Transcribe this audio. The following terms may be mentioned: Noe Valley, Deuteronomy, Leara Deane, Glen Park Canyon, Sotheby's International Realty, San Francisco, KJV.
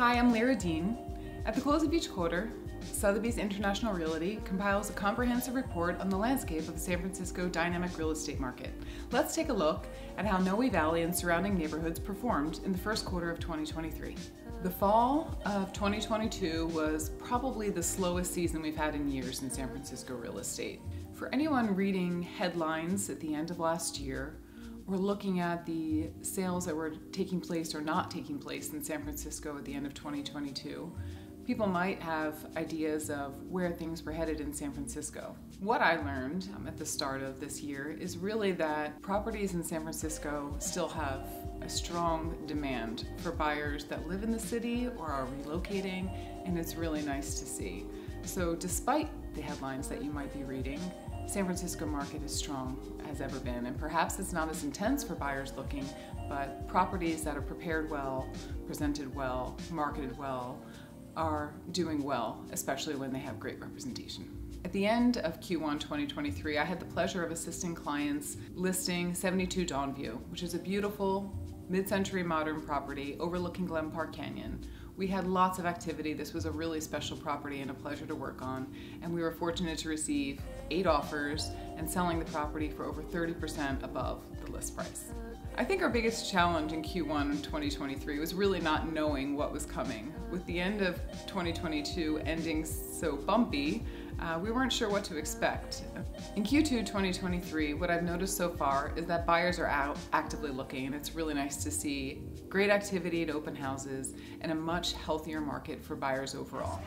Hi, I'm Leara Deane. At the close of each quarter, Sotheby's International Realty compiles a comprehensive report on the landscape of the San Francisco dynamic real estate market. Let's take a look at how Noe Valley and surrounding neighborhoods performed in the first quarter of 2023. The fall of 2022 was probably the slowest season we've had in years in San Francisco real estate. For anyone reading headlines at the end of last year, we're looking at the sales that were taking place or not taking place in San Francisco at the end of 2022. People might have ideas of where things were headed in San Francisco. What I learned at the start of this year is really that properties in San Francisco still have a strong demand for buyers that live in the city or are relocating, and it's really nice to see. So despite the headlines that you might be reading, San Francisco market is strong as ever been, and perhaps it's not as intense for buyers looking, but properties that are prepared well, presented well, marketed well, are doing well, especially when they have great representation. At the end of Q1 2023, I had the pleasure of assisting clients listing 72 Dawnview, which is a beautiful mid-century modern property overlooking Glen Park Canyon. We had lots of activity. This was a really special property and a pleasure to work on, and we were fortunate to receive 8 offers and selling the property for over 30% above the list price. I think our biggest challenge in Q1 of 2023 was really not knowing what was coming. With the end of 2022 ending so bumpy, we weren't sure what to expect. In Q2 2023, what I've noticed so far is that buyers are out actively looking, and it's really nice to see great activity at open houses and a much healthier market for buyers overall.